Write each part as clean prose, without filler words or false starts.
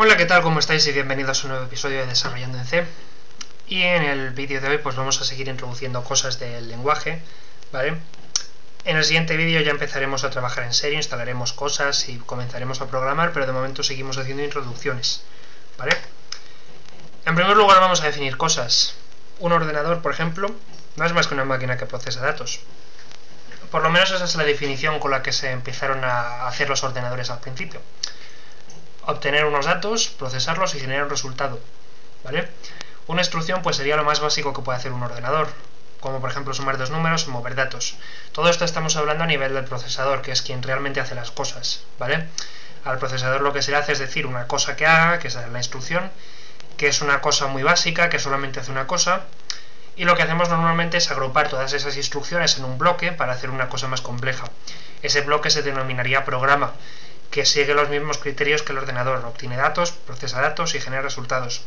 Hola, ¿qué tal? ¿Cómo estáis? Y bienvenidos a un nuevo episodio de Desarrollando en C. Y en el vídeo de hoy pues vamos a seguir introduciendo cosas del lenguaje, ¿vale? En el siguiente vídeo ya empezaremos a trabajar en serio, instalaremos cosas y comenzaremos a programar, pero de momento seguimos haciendo introducciones, ¿vale? En primer lugar vamos a definir cosas. Un ordenador, por ejemplo, no es más que una máquina que procesa datos. Por lo menos esa es la definición con la que se empezaron a hacer los ordenadores al principio. Obtener unos datos, procesarlos y generar un resultado, ¿vale? Una instrucción pues sería lo más básico que puede hacer un ordenador, como por ejemplo sumar dos números o mover datos. Todo esto estamos hablando a nivel del procesador, que es quien realmente hace las cosas, ¿vale? Al procesador lo que se le hace es decir una cosa que haga, que esa es la instrucción, que es una cosa muy básica, que solamente hace una cosa, y lo que hacemos normalmente es agrupar todas esas instrucciones en un bloque para hacer una cosa más compleja. Ese bloque se denominaría programa, que sigue los mismos criterios que el ordenador, obtiene datos, procesa datos y genera resultados.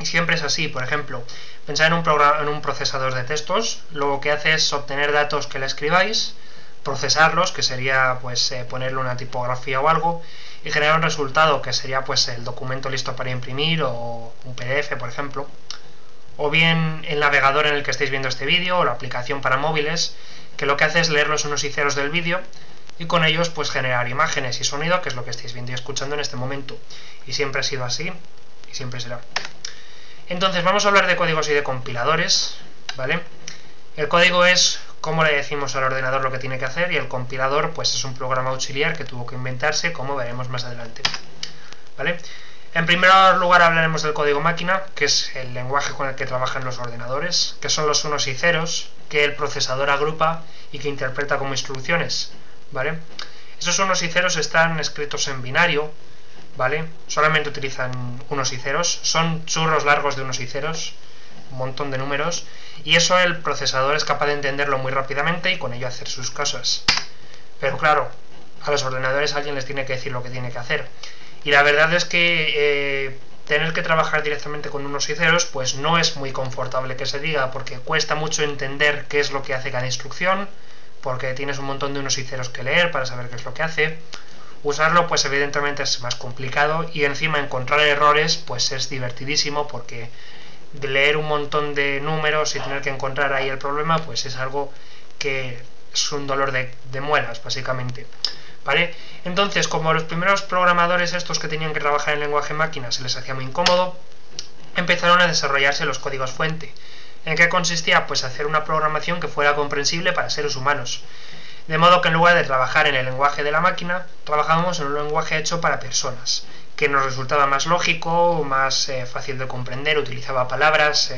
Y siempre es así. Por ejemplo, pensad en un procesador de textos, lo que hace es obtener datos que le escribáis, procesarlos, que sería pues ponerle una tipografía o algo, y generar un resultado, que sería pues el documento listo para imprimir o un PDF, por ejemplo. O bien el navegador en el que estáis viendo este vídeo, o la aplicación para móviles, que lo que hace es leer los unos y ceros del vídeo, y con ellos pues generar imágenes y sonido, que es lo que estáis viendo y escuchando en este momento. Y siempre ha sido así, y siempre será. Entonces vamos a hablar de códigos y de compiladores, ¿vale? El código es cómo le decimos al ordenador lo que tiene que hacer, y el compilador pues es un programa auxiliar que tuvo que inventarse, como veremos más adelante, ¿vale? En primer lugar hablaremos del código máquina, que es el lenguaje con el que trabajan los ordenadores, que son los unos y ceros que el procesador agrupa y que interpreta como instrucciones, ¿vale? Esos unos y ceros están escritos en binario, ¿vale? Solamente utilizan unos y ceros, son churros largos de unos y ceros, un montón de números, y eso el procesador es capaz de entenderlo muy rápidamente y con ello hacer sus cosas. Pero claro, a los ordenadores alguien les tiene que decir lo que tiene que hacer, y la verdad es que tener que trabajar directamente con unos y ceros pues no es muy confortable que se diga, porque cuesta mucho entender qué es lo que hace cada instrucción, porque tienes un montón de unos y ceros que leer para saber qué es lo que hace. Usarlo pues evidentemente es más complicado, y encima encontrar errores pues es divertidísimo, porque leer un montón de números y tener que encontrar ahí el problema pues es algo que es un dolor de muelas, básicamente, ¿vale? Entonces, como a los primeros programadores estos que tenían que trabajar en lenguaje máquina se les hacía muy incómodo, empezaron a desarrollarse los códigos fuente. ¿En qué consistía? Pues hacer una programación que fuera comprensible para seres humanos. De modo que en lugar de trabajar en el lenguaje de la máquina, trabajábamos en un lenguaje hecho para personas, que nos resultaba más lógico, más fácil de comprender, utilizaba palabras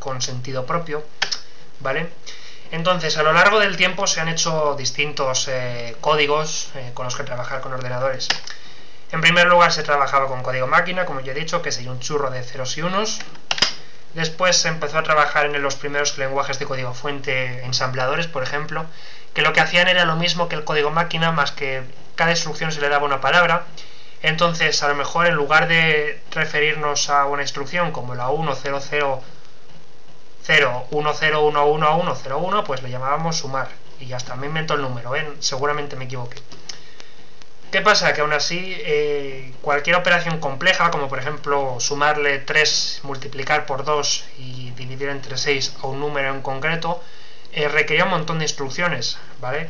con sentido propio, ¿vale? Entonces, a lo largo del tiempo se han hecho distintos códigos con los que trabajar con ordenadores. En primer lugar se trabajaba con código máquina, como ya he dicho, que sería un churro de ceros y unos. Después se empezó a trabajar en los primeros lenguajes de código fuente, ensambladores, por ejemplo, que lo que hacían era lo mismo que el código máquina, más que cada instrucción se le daba una palabra. Entonces, a lo mejor, en lugar de referirnos a una instrucción como la 100010111101, pues le llamábamos sumar, y ya está. Me invento el número, ¿eh? Seguramente me equivoqué. ¿Qué pasa? Que aún así cualquier operación compleja, como por ejemplo sumarle 3, multiplicar por 2 y dividir entre 6 a un número en concreto, requería un montón de instrucciones, ¿vale?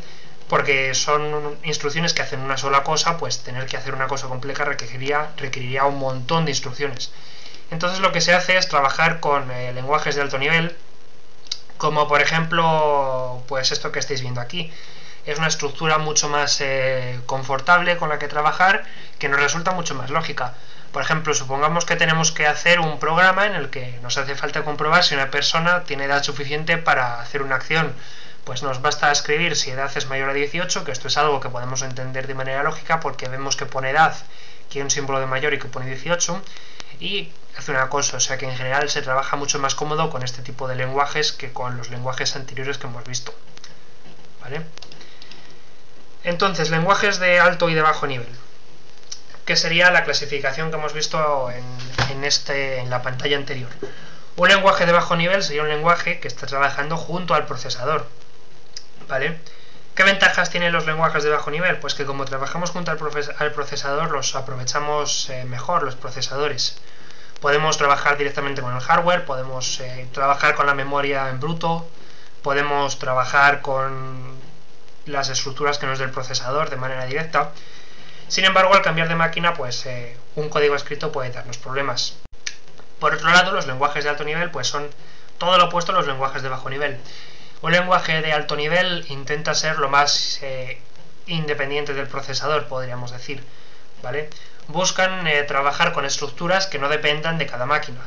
Porque son instrucciones que hacen una sola cosa, pues tener que hacer una cosa compleja requeriría un montón de instrucciones. Entonces lo que se hace es trabajar con lenguajes de alto nivel, como por ejemplo pues esto que estáis viendo aquí. Es una estructura mucho más confortable con la que trabajar, que nos resulta mucho más lógica. Por ejemplo, supongamos que tenemos que hacer un programa en el que nos hace falta comprobar si una persona tiene edad suficiente para hacer una acción. Pues nos basta escribir si edad es mayor a 18, que esto es algo que podemos entender de manera lógica, porque vemos que pone edad, que hay un símbolo de mayor y que pone 18, y hace una cosa. O sea que en general se trabaja mucho más cómodo con este tipo de lenguajes que con los lenguajes anteriores que hemos visto, ¿vale? Entonces, lenguajes de alto y de bajo nivel, que sería la clasificación que hemos visto en la pantalla anterior. Un lenguaje de bajo nivel sería un lenguaje que está trabajando junto al procesador, ¿vale? ¿Qué ventajas tienen los lenguajes de bajo nivel? Pues que como trabajamos junto al procesador, los aprovechamos mejor, los procesadores. Podemos trabajar directamente con el hardware, podemos trabajar con la memoria en bruto, podemos trabajar con las estructuras que nos dé el procesador de manera directa. Sin embargo, al cambiar de máquina, pues un código escrito puede darnos problemas. Por otro lado, los lenguajes de alto nivel pues son todo lo opuesto a los lenguajes de bajo nivel. Un lenguaje de alto nivel intenta ser lo más independiente del procesador, podríamos decir, ¿vale? Buscan trabajar con estructuras que no dependan de cada máquina.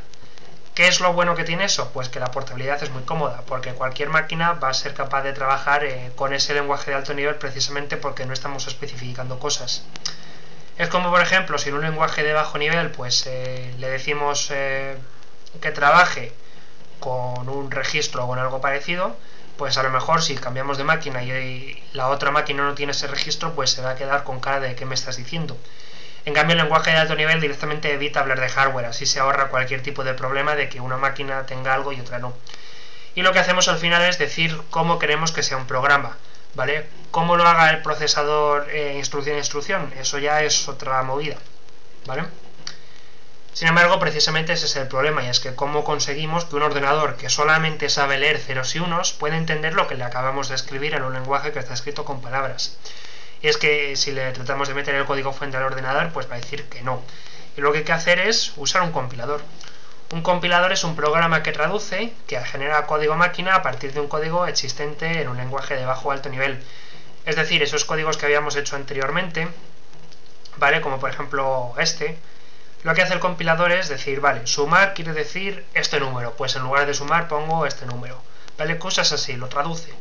¿Qué es lo bueno que tiene eso? Pues que la portabilidad es muy cómoda, porque cualquier máquina va a ser capaz de trabajar con ese lenguaje de alto nivel precisamente porque no estamos especificando cosas. Es como, por ejemplo, si en un lenguaje de bajo nivel pues le decimos que trabaje con un registro o con algo parecido, pues a lo mejor si cambiamos de máquina y la otra máquina no tiene ese registro, pues se va a quedar con cara de ¿qué me estás diciendo? En cambio, el lenguaje de alto nivel directamente evita hablar de hardware, así se ahorra cualquier tipo de problema de que una máquina tenga algo y otra no. Y lo que hacemos al final es decir cómo queremos que sea un programa, ¿vale? Cómo lo haga el procesador instrucción a instrucción, eso ya es otra movida, ¿vale? Sin embargo, precisamente ese es el problema, y es que cómo conseguimos que un ordenador que solamente sabe leer ceros y unos pueda entender lo que le acabamos de escribir en un lenguaje que está escrito con palabras. Y es que si le tratamos de meter el código fuente al ordenador, pues va a decir que no. Y lo que hay que hacer es usar un compilador. Un compilador es un programa que traduce, que genera código máquina a partir de un código existente en un lenguaje de bajo o alto nivel. Es decir, esos códigos que habíamos hecho anteriormente, ¿vale? Como por ejemplo este. Lo que hace el compilador es decir, vale, sumar quiere decir este número, pues en lugar de sumar pongo este número, ¿vale? Cosas así, lo traduce.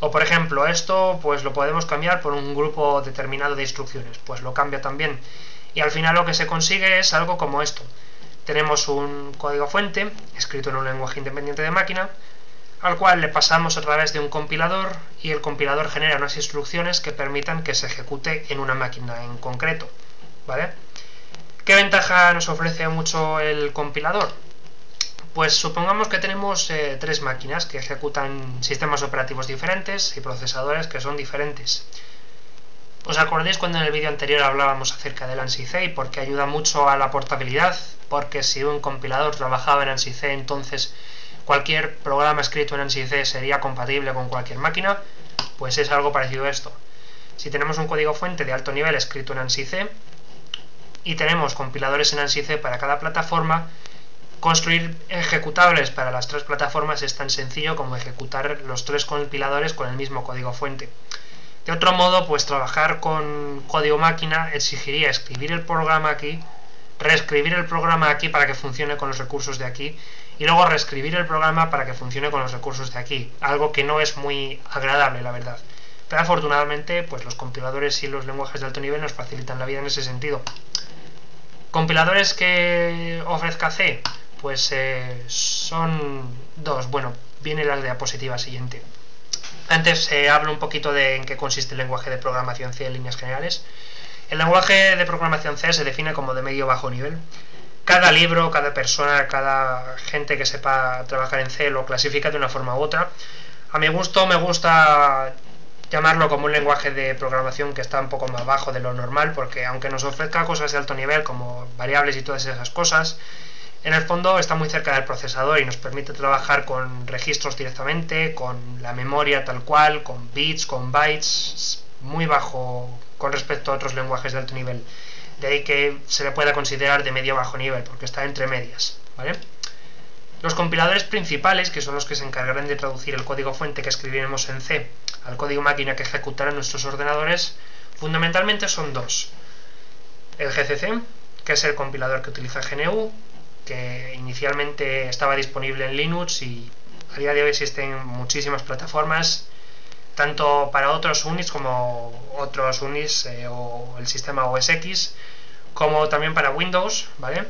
O por ejemplo, esto pues lo podemos cambiar por un grupo determinado de instrucciones, pues lo cambia también. Y al final lo que se consigue es algo como esto. Tenemos un código fuente, escrito en un lenguaje independiente de máquina, al cual le pasamos a través de un compilador, y el compilador genera unas instrucciones que permitan que se ejecute en una máquina en concreto, ¿vale? ¿Qué ventaja nos ofrece mucho el compilador? Pues supongamos que tenemos tres máquinas que ejecutan sistemas operativos diferentes y procesadores que son diferentes. ¿Os acordáis cuando en el vídeo anterior hablábamos acerca del ANSI-C y por qué ayuda mucho a la portabilidad? Porque si un compilador trabajaba en ANSI-C, entonces cualquier programa escrito en ANSI-C sería compatible con cualquier máquina. Pues es algo parecido a esto. Si tenemos un código fuente de alto nivel escrito en ANSI-C, y tenemos compiladores en ANSI-C para cada plataforma, construir ejecutables para las tres plataformas es tan sencillo como ejecutar los tres compiladores con el mismo código fuente. De otro modo, pues trabajar con código máquina exigiría escribir el programa aquí, reescribir el programa aquí para que funcione con los recursos de aquí, y luego reescribir el programa para que funcione con los recursos de aquí, algo que no es muy agradable, la verdad. Pero afortunadamente, pues los compiladores y los lenguajes de alto nivel nos facilitan la vida en ese sentido. ¿Compiladores que ofrezca C? Pues son dos. Bueno, viene la diapositiva siguiente. Antes hablo un poquito de en qué consiste el lenguaje de programación C en líneas generales. El lenguaje de programación C se define como de medio bajo nivel. Cada libro, cada persona, cada gente que sepa trabajar en C lo clasifica de una forma u otra. A mi gusto me gusta llamarlo como un lenguaje de programación que está un poco más bajo de lo normal, porque aunque nos ofrezca cosas de alto nivel como variables y todas esas cosas, en el fondo está muy cerca del procesador y nos permite trabajar con registros directamente, con la memoria tal cual, con bits, con bytes, muy bajo con respecto a otros lenguajes de alto nivel. De ahí que se le pueda considerar de medio bajo nivel, porque está entre medias, ¿vale? Los compiladores principales, que son los que se encargarán de traducir el código fuente que escribiremos en C al código máquina que ejecutarán nuestros ordenadores, fundamentalmente son dos. El GCC, que es el compilador que utiliza GNU, que inicialmente estaba disponible en Linux y a día de hoy existen muchísimas plataformas, tanto para otros Unix como otros Unix o el sistema OS X, como también para Windows, ¿vale?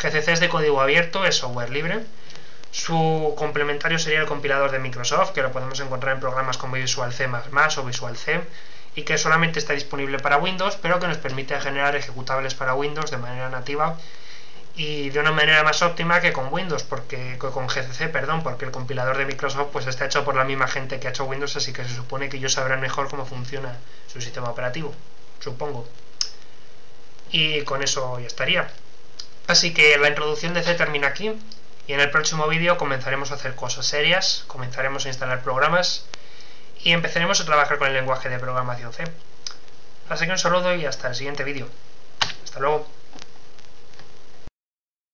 GCC es de código abierto, es software libre. Su complementario sería el compilador de Microsoft, que lo podemos encontrar en programas como Visual C++ o Visual C, y que solamente está disponible para Windows, pero que nos permite generar ejecutables para Windows de manera nativa y de una manera más óptima que con Windows, porque con GCC, perdón, porque el compilador de Microsoft pues está hecho por la misma gente que ha hecho Windows, así que se supone que ellos sabrán mejor cómo funciona su sistema operativo, supongo. Y con eso ya estaría. Así que la introducción de C termina aquí, y en el próximo vídeo comenzaremos a hacer cosas serias, comenzaremos a instalar programas y empezaremos a trabajar con el lenguaje de programación C. Así que un saludo y hasta el siguiente vídeo. Hasta luego.